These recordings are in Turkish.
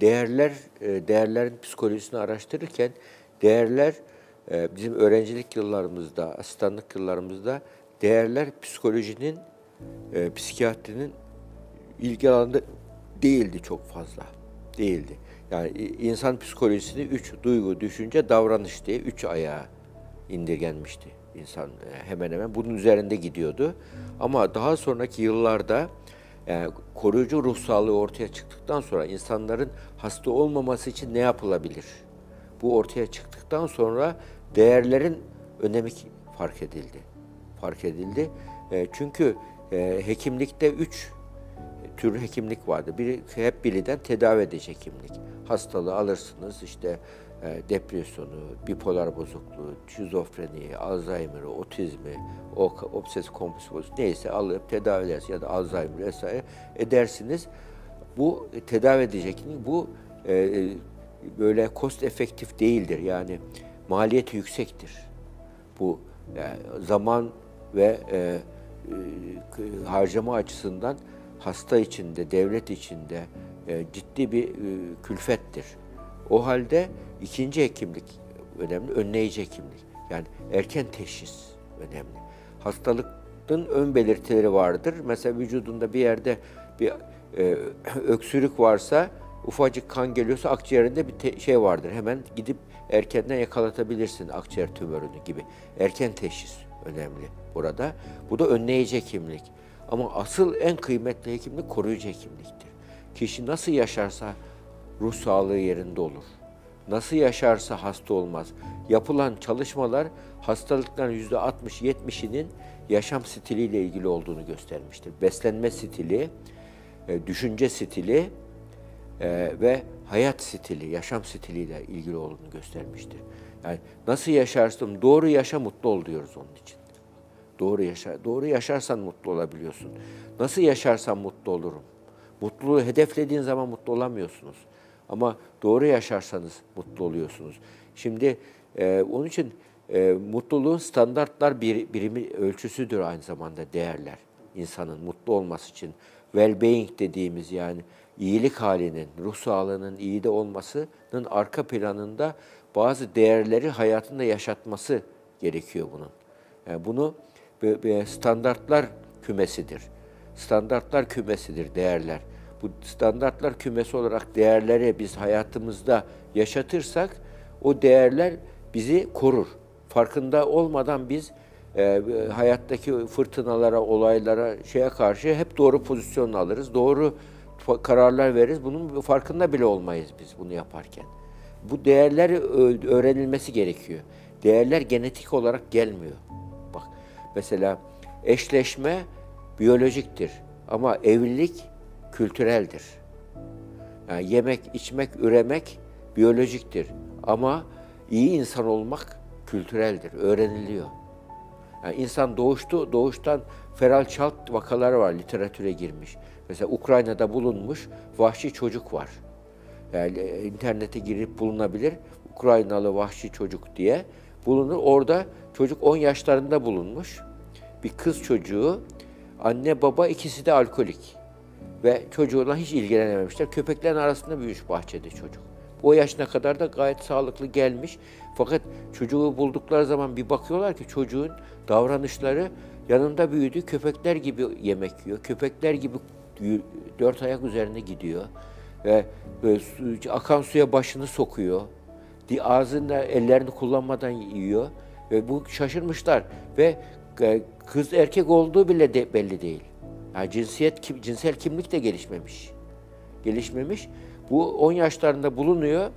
Değerlerin psikolojisini araştırırken değerler bizim öğrencilik yıllarımızda, asistanlık yıllarımızda değerler psikolojinin, psikiyatrinin ilgi alanında değildi çok fazla. Değildi. Yani insan psikolojisini 3 duygu, düşünce, davranış diye 3 ayağa indirgenmişti. İnsan hemen hemen bunun üzerinde gidiyordu. Ama daha sonraki yıllarda koruyucu ruh sağlığı ortaya çıktıktan sonra insanların hasta olmaması için ne yapılabilir? Bu ortaya çıktıktan sonra değerlerin önemi fark edildi. Çünkü hekimlikte 3 tür hekimlik vardı. Biri hep bilinen tedavi edici hekimlik. Hastalığı alırsınız, işte depresyonu, bipolar bozukluğu, şizofreniyi, Alzheimer'ı, otizmi, obsesif kompulsif bozukluğu neyse alıp tedavi edersiniz ya da Alzheimer vesaire edersiniz. Bu tedavi edici hekimlik, bu böyle cost efektif değildir. Yani maliyeti yüksektir. Bu zaman ve harcama açısından hasta içinde, devlet içinde ciddi bir külfettir. O halde ikinci hekimlik önemli, önleyici hekimlik. Yani erken teşhis önemli. Hastalıkların ön belirtileri vardır. Mesela vücudunda bir yerde bir öksürük varsa, ufacık kan geliyorsa akciğerinde bir şey vardır. Hemen gidip erkenden yakalatabilirsin akciğer tümörünü gibi. Erken teşhis önemli burada. Bu da önleyici hekimlik. Ama asıl en kıymetli hekimlik koruyucu hekimliktir. Kişi nasıl yaşarsa ruh sağlığı yerinde olur. Nasıl yaşarsa hasta olmaz. Yapılan çalışmalar hastalıkların %60-70'inin yaşam stiliyle ilgili olduğunu göstermiştir. Beslenme stili, düşünce stili ve hayat stili, yaşam stiliyle ilgili olduğunu göstermiştir. Yani nasıl yaşarsam, doğru yaşa, mutlu ol diyoruz onun için. Doğru yaşarsan mutlu olabiliyorsun. Nasıl yaşarsan mutlu olurum. Mutluluğu hedeflediğin zaman mutlu olamıyorsunuz. Ama doğru yaşarsanız mutlu oluyorsunuz. Şimdi onun için mutluluğun standartlar birimi ölçüsüdür aynı zamanda değerler. İnsanın mutlu olması için well-being dediğimiz, yani iyilik halinin, ruh sağlığının iyi de olmasının arka planında bazı değerleri hayatında yaşatması gerekiyor bunun. Yani bunu standartlar kümesidir. Standartlar kümesidir değerler. Bu standartlar kümesi olarak değerleri biz hayatımızda yaşatırsak o değerler bizi korur. Farkında olmadan biz hayattaki fırtınalara, olaylara, şeye karşı hep doğru pozisyon alırız. Doğru kararlar veririz. Bunun farkında bile olmayız biz bunu yaparken. Bu değerler öğrenilmesi gerekiyor. Değerler genetik olarak gelmiyor. Bak mesela eşleşme biyolojiktir ama evlilik kültüreldir. Yani yemek, içmek, üremek biyolojiktir ama iyi insan olmak kültüreldir, öğreniliyor. Yani insan doğuştan feral child vakaları var, literatüre girmiş. Mesela Ukrayna'da bulunmuş vahşi çocuk var. Yani internete girip bulunabilir, Ukraynalı vahşi çocuk diye bulunur. Orada çocuk 10 yaşlarında bulunmuş. Bir kız çocuğu, anne baba ikisi de alkolik. Ve çocuğuna hiç ilgilenememişler. Köpeklerin arasında büyümüş bahçede çocuk. O yaşına kadar da gayet sağlıklı gelmiş. Fakat çocuğu buldukları zaman bir bakıyorlar ki çocuğun davranışları yanında büyüdü. Köpekler gibi yemek yiyor. Köpekler gibi 4 ayak üzerine gidiyor. Ve akan suya başını sokuyor. Ağzında ellerini kullanmadan yiyor. Ve bu şaşırmışlar. Ve kız erkek olduğu bile belli değil. Yani cinsel kimlik de gelişmemiş. Bu 10 yaşlarında bulunuyor.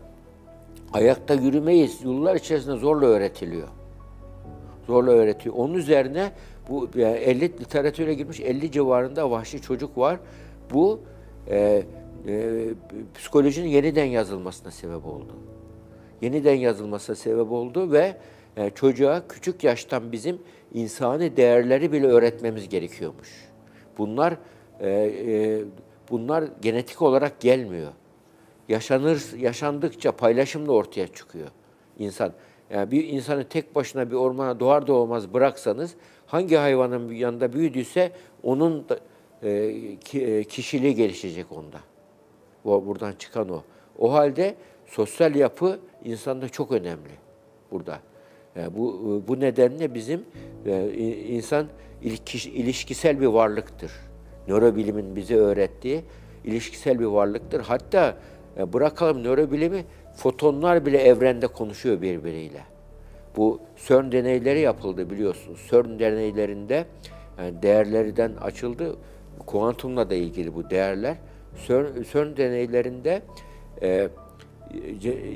Ayakta yürümeyi yıllar içerisinde zorla öğretiliyor. Onun üzerine bu yani 50 literatüre girmiş 50 civarında vahşi çocuk var. Bu psikolojinin yeniden yazılmasına sebep oldu. Ve çocuğa küçük yaştan bizim insani değerleri bile öğretmemiz gerekiyormuş. Bunlar genetik olarak gelmiyor. Yaşandıkça paylaşımla ortaya çıkıyor insan. Yani bir insanı tek başına bir ormana doğar doğmaz bıraksanız, hangi hayvanın yanında büyüdüyse onun da, kişiliği gelişecek onda. buradan çıkan o. O halde sosyal yapı insanda çok önemli burada. Yani bu nedenle bizim insan ilişkisel bir varlıktır. Nörobilimin bize öğrettiği ilişkisel bir varlıktır. Hatta bırakalım nörobilimi, fotonlar bile evrende konuşuyor birbiriyle. Bu CERN deneyleri yapıldı biliyorsunuz. CERN deneylerinde yani değerlerden açıldı. Kuantumla da ilgili bu değerler. CERN deneylerinde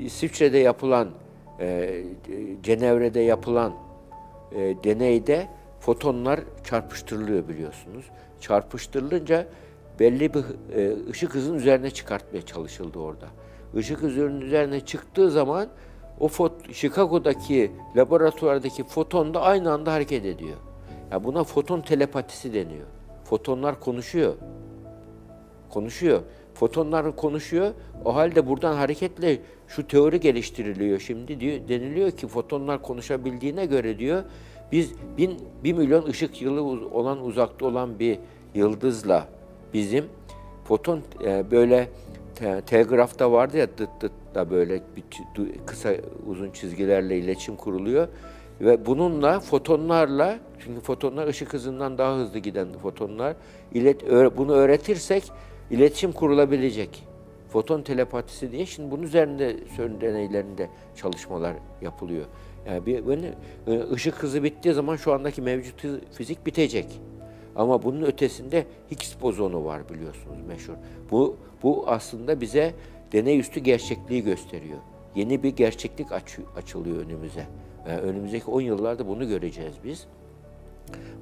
İsviçre'de yapılan, Cenevre'de yapılan deneyde fotonlar çarpıştırılıyor biliyorsunuz. Çarpıştırılınca belli bir ışık hızının üzerine çıkartmaya çalışıldı orada. Işık hızının üzerine çıktığı zaman o Chicago'daki laboratuvardaki foton da aynı anda hareket ediyor. Yani buna foton telepatisi deniyor. Fotonlar konuşuyor. Fotonlar konuşuyor. O halde buradan hareketle şu teori geliştiriliyor şimdi diyor, deniliyor ki fotonlar konuşabildiğine göre diyor biz 1 milyon ışık yılı olan uzakta olan bir yıldızla bizim foton böyle telgrafta vardı ya da böyle kısa uzun çizgilerle iletişim kuruluyor ve bununla fotonlarla, çünkü fotonlar ışık hızından daha hızlı giden fotonlar, bunu öğretirsek iletişim kurulabilecek. Foton telepatisi diye şimdi bunun üzerinde CERN deneylerinde çalışmalar yapılıyor. Yani ışık hızı bittiği zaman şu andaki mevcut fizik bitecek. Ama bunun ötesinde Higgs bozonu var biliyorsunuz meşhur. Bu aslında bize deney üstü gerçekliği gösteriyor. Yeni bir gerçeklik açılıyor önümüze. Yani önümüzdeki 10 yıllarda bunu göreceğiz biz.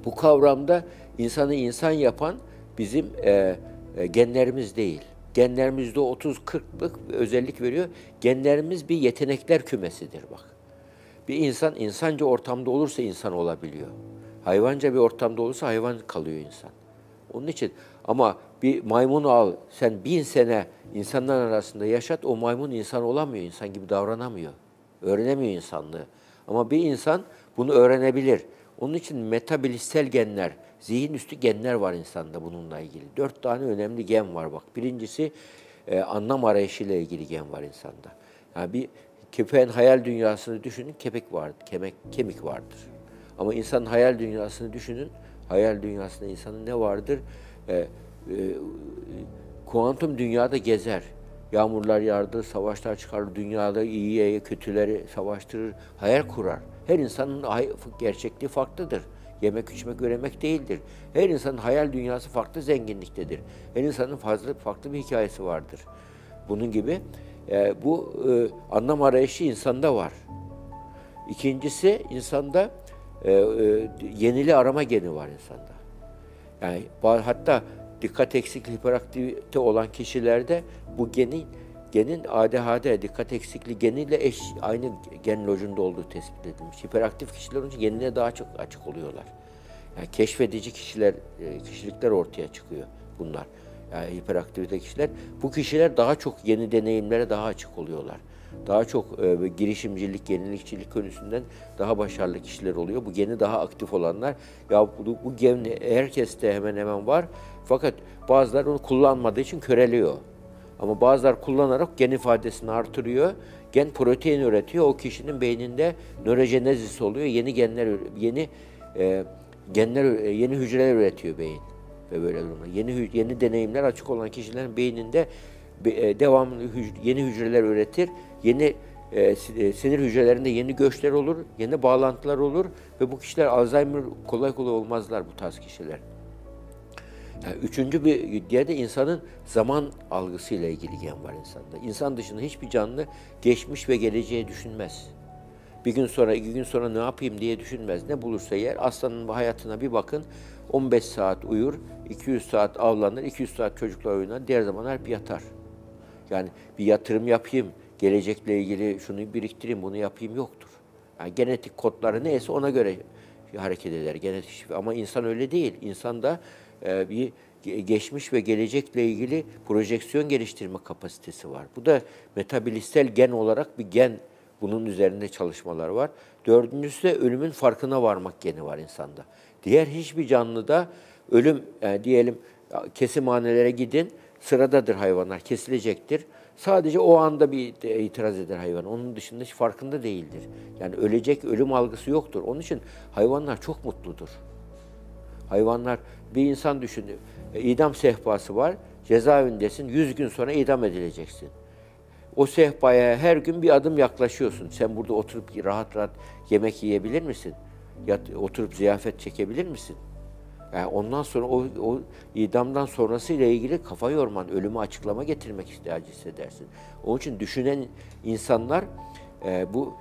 Bu kavramda insanı insan yapan bizim genlerimiz değil. Genlerimizde 30-40'lık özellik veriyor. Genlerimiz bir yetenekler kümesidir bak. Bir insan insanca ortamda olursa insan olabiliyor. Hayvanca bir ortamda olursa hayvan kalıyor insan. Onun için ama bir maymunu al, sen 1000 sene insanlar arasında yaşat, o maymun insan olamıyor, insan gibi davranamıyor. Öğrenemiyor insanlığı. Ama bir insan bunu öğrenebilir. Onun için metabolitsel genler, zihin üstü genler var insanda bununla ilgili. 4 tane önemli gen var bak. Birincisi anlam arayışıyla ilgili gen var insanda. Yani bir köpeğin hayal dünyasını düşünün, kemik vardır. Ama insanın hayal dünyasını düşünün, hayal dünyasında insanın ne vardır? Kuantum dünyada gezer. Yağmurlar yağdırır, savaşlar çıkarır, dünyada iyiye kötüleri savaştırır, hayal kurar. Her insanın gerçekliği farklıdır. Yemek, içmek, öğrenmek değildir. Her insanın hayal dünyası farklı zenginliktedir. Her insanın farklı bir hikayesi vardır. Bunun gibi bu anlam arayışı insanda var. İkincisi insanda yenili arama geni var insanda. Yani hatta dikkat eksikliği, hiperaktivite olan kişilerde bu genin ADHD, dikkat eksikliği geniyle aynı gen lojunda olduğu tespit edilmiş. Hiperaktif kişiler onun için genine daha çok açık oluyorlar. Yani keşfedici kişilikler ortaya çıkıyor bunlar. Yani hiperaktivite kişiler, bu kişiler daha çok yeni deneyimlere daha açık oluyorlar. Daha çok girişimcilik, yenilikçilik konusunda daha başarılı kişiler oluyor. Bu geni daha aktif olanlar, ya bu gen herkeste hemen hemen var. Fakat bazıları onu kullanmadığı için köreliyor. Ama bazılar kullanarak gen ifadesini artırıyor. Gen protein üretiyor. O kişinin beyninde nörojenezis oluyor. Yeni hücreler üretiyor beyin ve böyle durumlar. Yeni deneyimler açık olan kişilerin beyninde devamlı yeni hücreler üretir. Yeni sinir hücrelerinde yeni göçler olur, yeni bağlantılar olur ve bu kişiler Alzheimer kolay olmazlar bu tarz kişiler. Yani 3. bir diye de insanın zaman algısıyla ilgili gen var insanda. İnsan dışında hiçbir canlı geçmiş ve geleceği düşünmez. Bir gün sonra, 2 gün sonra ne yapayım diye düşünmez. Ne bulursa yer. Aslanın hayatına bir bakın. 15 saat uyur, 200 saat avlanır, 200 saat çocuklar oynar, diğer zamanlar hep yatar. Yani bir yatırım yapayım, gelecekle ilgili şunu biriktireyim, bunu yapayım yoktur. Yani genetik kodları neyse ona göre hareket eder. Genetik, ama insan öyle değil. İnsan da bir geçmiş ve gelecekle ilgili projeksiyon geliştirme kapasitesi var. Bu da metabolitsel gen olarak bir gen, bunun üzerinde çalışmalar var. 4. de ölümün farkına varmak geni var insanda. Diğer hiçbir canlıda ölüm, diyelim kesimhanelere gidin, sıradadır hayvanlar, kesilecektir. Sadece o anda bir itiraz eder hayvan. Onun dışında hiç farkında değildir. Yani ölecek, ölüm algısı yoktur. Onun için hayvanlar çok mutludur. Hayvanlar, bir insan düşün, idam sehpası var, cezaevindesin, 100 gün sonra idam edileceksin. O sehpaya her gün bir adım yaklaşıyorsun. Sen burada oturup rahat rahat yemek yiyebilir misin? Oturup ziyafet çekebilir misin? Yani ondan sonra o idamdan sonrasıyla ilgili kafa yorman, ölümü açıklama getirmek ihtiyacı hissedersin. Onun için düşünen insanlar bu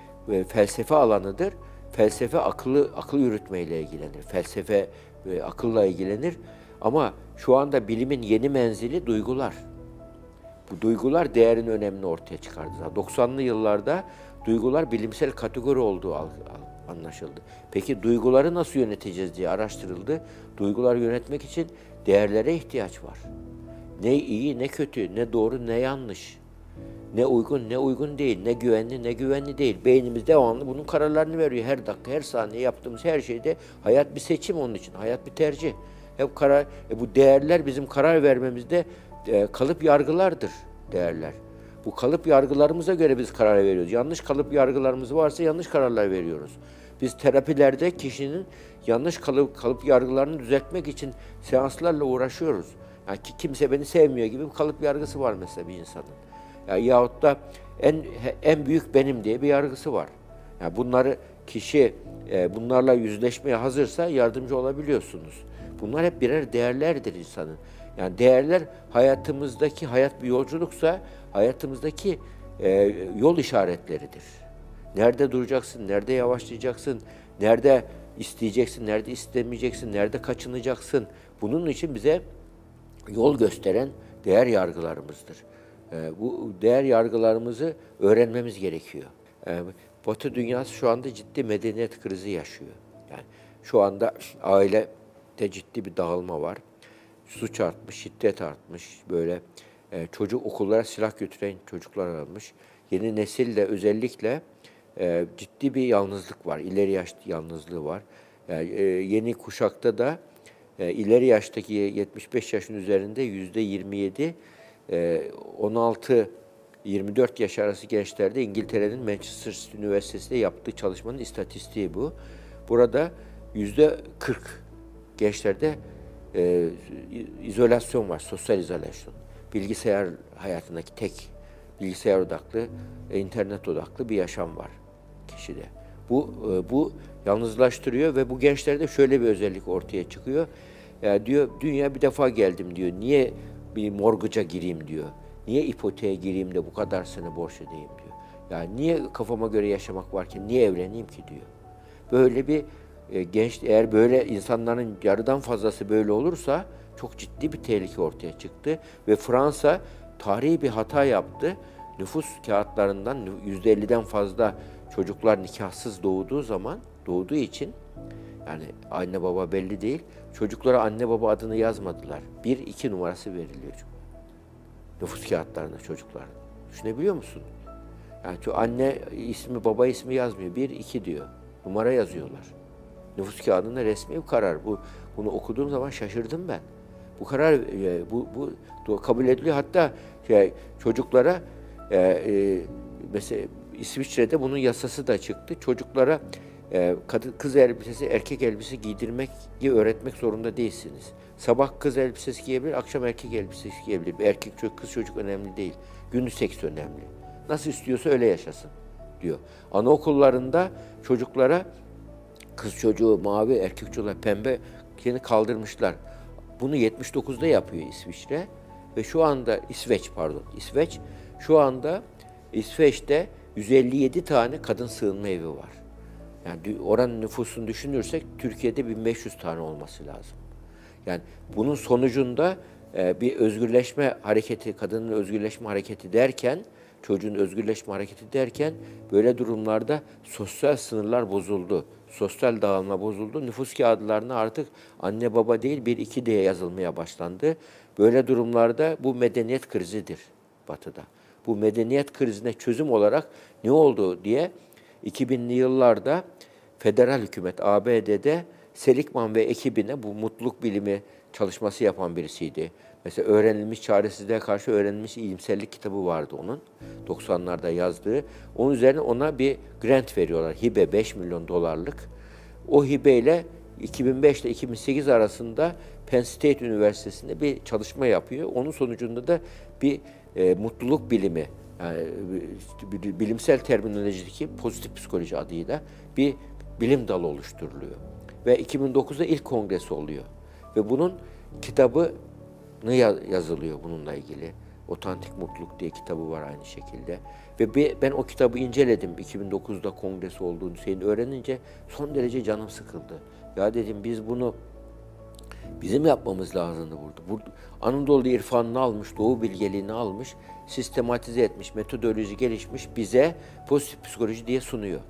felsefe alanıdır. Felsefe akıl yürütmeyle ilgilenir. Felsefe akılla ilgilenir. Ama şu anda bilimin yeni menzili duygular. Bu duygular değerin önemini ortaya çıkardı. 90'lı yıllarda duygular bilimsel kategori olduğu anlaşıldı. Peki duyguları nasıl yöneteceğiz diye araştırıldı. Duyguları yönetmek için değerlere ihtiyaç var. Ne iyi, ne kötü, ne doğru, ne yanlış. Ne uygun, ne uygun değil, ne güvenli, ne güvenli değil. Beynimiz devamlı bunun kararlarını veriyor. Her dakika, her saniye yaptığımız her şeyde hayat bir seçim onun için. Hayat bir tercih. Hep karar, bu değerler bizim karar vermemizde kalıp yargılardır değerler. Bu kalıp yargılarımıza göre biz karar veriyoruz. Yanlış kalıp yargılarımız varsa yanlış kararlar veriyoruz. Biz terapilerde kişinin yanlış kalıp yargılarını düzeltmek için seanslarla uğraşıyoruz. Yani kimse beni sevmiyor gibi bir kalıp yargısı var mesela bir insanın. Yani yahut da en büyük benim diye bir yargısı var. Yani bunları kişi bunlarla yüzleşmeye hazırsa yardımcı olabiliyorsunuz. Bunlar hep birer değerlerdir insanın. Yani değerler hayatımızdaki, hayat bir yolculuksa hayatımızdaki yol işaretleridir. Nerede duracaksın, nerede yavaşlayacaksın, nerede isteyeceksin, nerede istemeyeceksin, nerede kaçınacaksın. Bunun için bize yol gösteren değer yargılarımızdır. Bu değer yargılarımızı öğrenmemiz gerekiyor. Batı dünyası şu anda ciddi medeniyet krizi yaşıyor. Yani şu anda ailede ciddi bir dağılma var. Suç artmış, şiddet artmış, böyle çocuk okullara silah götüren çocuklar artmış. Yeni nesilde özellikle ciddi bir yalnızlık var, ileri yaş yalnızlığı var. Yani, yeni kuşakta da ileri yaştaki 75 yaşın üzerinde %27, 16-24 yaş arası gençlerde İngiltere'nin Manchester Üniversitesi'nde yaptığı çalışmanın istatistiği bu. Burada %40 gençlerde izolasyon var, sosyal izolasyon. Bilgisayar hayatındaki tek, bilgisayar odaklı, internet odaklı bir yaşam var kişide. Bu yalnızlaştırıyor ve bu gençlerde şöyle bir özellik ortaya çıkıyor. Yani diyor, dünya bir defa geldim diyor, niye bir mortgage'a gireyim diyor, niye ipoteğe gireyim de bu kadar sene borç ödeyeyim diyor. Yani niye kafama göre yaşamak varken niye evleneyim ki diyor. Böyle bir genç, eğer böyle insanların yarıdan fazlası böyle olursa çok ciddi bir tehlike ortaya çıktı ve Fransa tarihi bir hata yaptı. Nüfus kağıtlarından %50'den fazla çocuklar nikahsız doğduğu için, yani anne baba belli değil, çocuklara anne baba adını yazmadılar. 1-2 numarası veriliyor nüfus kağıtlarına çocuklar. Düşünebiliyor musun? Yani anne ismi, baba ismi yazmıyor. 1-2 diyor. Numara yazıyorlar. Nüfus kağıdında resmi bir karar. Bunu okuduğum zaman şaşırdım ben. Bu karar bu kabul ediliyor. Hatta çocuklara mesela İsviçre'de bunun yasası da çıktı. Çocuklara kız elbisesi, erkek elbisesi giydirmeyi öğretmek zorunda değilsiniz. Sabah kız elbisesi giyebilir, akşam erkek elbisesi giyebilir. Bir erkek çocuk, kız çocuk önemli değil. Unisex önemli. Nasıl istiyorsa öyle yaşasın diyor. Anaokullarında çocuklara kız çocuğu mavi, erkek çocuğu pembe kaldırmışlar. Bunu 79'da yapıyor İsviçre ve şu anda İsveç'te 157 tane kadın sığınma evi var. Yani oranın nüfusunu düşünürsek Türkiye'de 1500 tane olması lazım. Yani bunun sonucunda bir özgürleşme hareketi, kadının özgürleşme hareketi derken, çocuğun özgürleşme hareketi derken böyle durumlarda sosyal sınırlar bozuldu. Sosyal dağılma bozuldu. Nüfus kağıtlarına artık anne baba değil 1-2 diye yazılmaya başlandı. Böyle durumlarda bu medeniyet krizidir Batı'da. Bu medeniyet krizine çözüm olarak ne oldu diye 2000'li yıllarda federal hükümet ABD'de Seligman ve ekibine, bu mutluluk bilimi çalışması yapan birisiydi. Mesela Öğrenilmiş Çaresizliğe Karşı Öğrenilmiş İyimserlik kitabı vardı onun. 90'larda yazdığı. Onun üzerine ona bir grant veriyorlar. Hibe 5 milyon dolarlık. O hibeyle 2005 ile 2008 arasında Penn State Üniversitesi'nde bir çalışma yapıyor. Onun sonucunda da bir mutluluk bilimi, yani bilimsel terminolojideki pozitif psikoloji adıyla bir bilim dalı oluşturuluyor. Ve 2009'da ilk kongresi oluyor. Ve bunun kitabı yazılıyor bununla ilgili. Otantik Mutluluk diye kitabı var aynı şekilde. Ve ben o kitabı inceledim. 2009'da kongresi olduğunu Hüseyin öğrenince son derece canım sıkıldı. Ya dedim biz bunu bizim yapmamız lazımdı burada. Anadolu irfanını almış, Doğu bilgeliğini almış, sistematize etmiş, metodoloji gelişmiş, bize pozitif psikoloji diye sunuyor.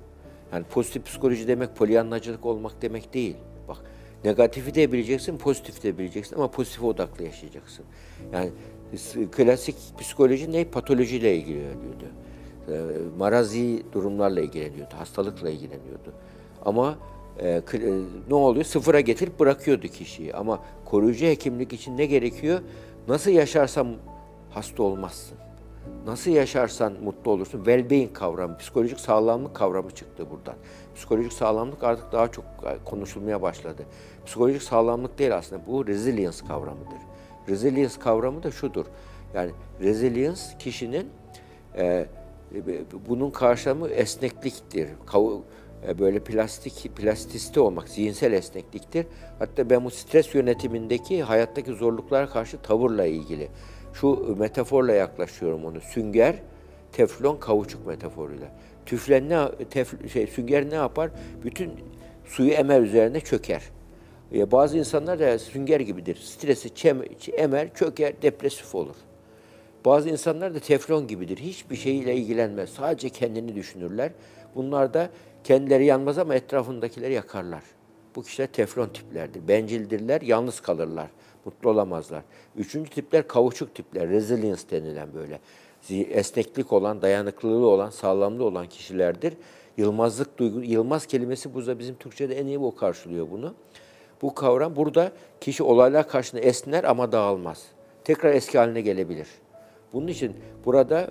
Yani pozitif psikoloji demek polyanlacılık olmak demek değil. Bak, negatifi de bileceksin, pozitif de bileceksin ama pozitife odaklı yaşayacaksın. Yani klasik psikoloji ne? Patolojiyle ilgileniyordu. Marazi durumlarla ilgileniyordu, hastalıkla ilgileniyordu. Ama ne oluyor? Sıfıra getirip bırakıyordu kişiyi. Ama koruyucu hekimlik için ne gerekiyor? Nasıl yaşarsan hasta olmazsın. Nasıl yaşarsan mutlu olursun. Well-being kavramı, psikolojik sağlamlık kavramı çıktı buradan. Psikolojik sağlamlık artık daha çok konuşulmaya başladı. Psikolojik sağlamlık değil aslında, bu resilience kavramıdır. Resilience kavramı da şudur. Yani resilience kişinin, bunun karşılığı esnekliktir. Böyle plastiste olmak, zihinsel esnekliktir. Hatta ben bu stres yönetimindeki hayattaki zorluklara karşı tavırla ilgili şu metaforla yaklaşıyorum onu. Sünger, teflon, kauçuk metaforuyla. Sünger ne yapar? Bütün suyu emer, üzerine çöker. Bazı insanlar da sünger gibidir. Stresi emer, çöker, depresif olur. Bazı insanlar da teflon gibidir. Hiçbir şeyle ilgilenmez. Sadece kendini düşünürler. Bunlar da kendileri yanmaz ama etrafındakileri yakarlar. Bu kişiler teflon tiplerdir. Bencildirler, yalnız kalırlar. Mutlu olamazlar. Üçüncü tipler kauçuk tipler. Resilience denilen böyle. Esneklik olan, dayanıklılığı olan, sağlamlığı olan kişilerdir. Yılmazlık duygu, yılmaz kelimesi burada bizim Türkçe'de en iyi o karşılıyor bunu. Bu kavram burada kişi olaylar karşısında esner ama dağılmaz. Tekrar eski haline gelebilir. Bunun için burada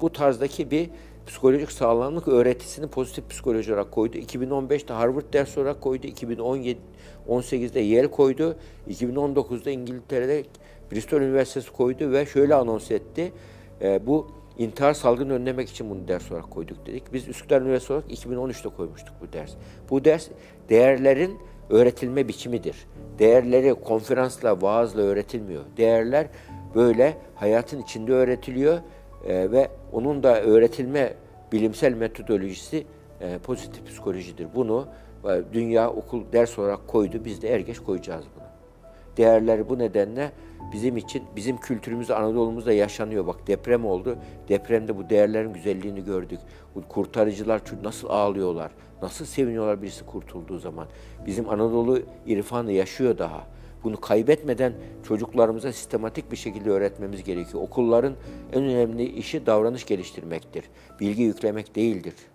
bu tarzdaki bir psikolojik sağlamlık öğretisini pozitif psikoloji olarak koydu. 2015'te Harvard ders olarak koydu. 2018'de Yale koydu. 2019'da İngiltere'de Bristol Üniversitesi koydu ve şöyle anons etti. Bu intihar salgını önlemek için bunu ders olarak koyduk dedik. Biz Üsküdar Üniversitesi olarak 2013'te koymuştuk bu ders. Bu ders değerlerin öğretilme biçimidir. Değerleri konferansla, vaazla öğretilmiyor. Değerler böyle hayatın içinde öğretiliyor. Ve onun da öğretilme bilimsel metodolojisi pozitif psikolojidir. Bunu dünya okul ders olarak koydu. Biz de ergeç koyacağız bunu. Değerler bu nedenle bizim için, bizim kültürümüzde, Anadolu'muzda yaşanıyor. Bak deprem oldu. Depremde bu değerlerin güzelliğini gördük. Bu kurtarıcılar nasıl ağlıyorlar, nasıl seviniyorlar birisi kurtulduğu zaman. Bizim Anadolu irfanı yaşıyor daha. Bunu kaybetmeden çocuklarımıza sistematik bir şekilde öğretmemiz gerekiyor. Okulların en önemli işi davranış geliştirmektir. Bilgi yüklemek değildir.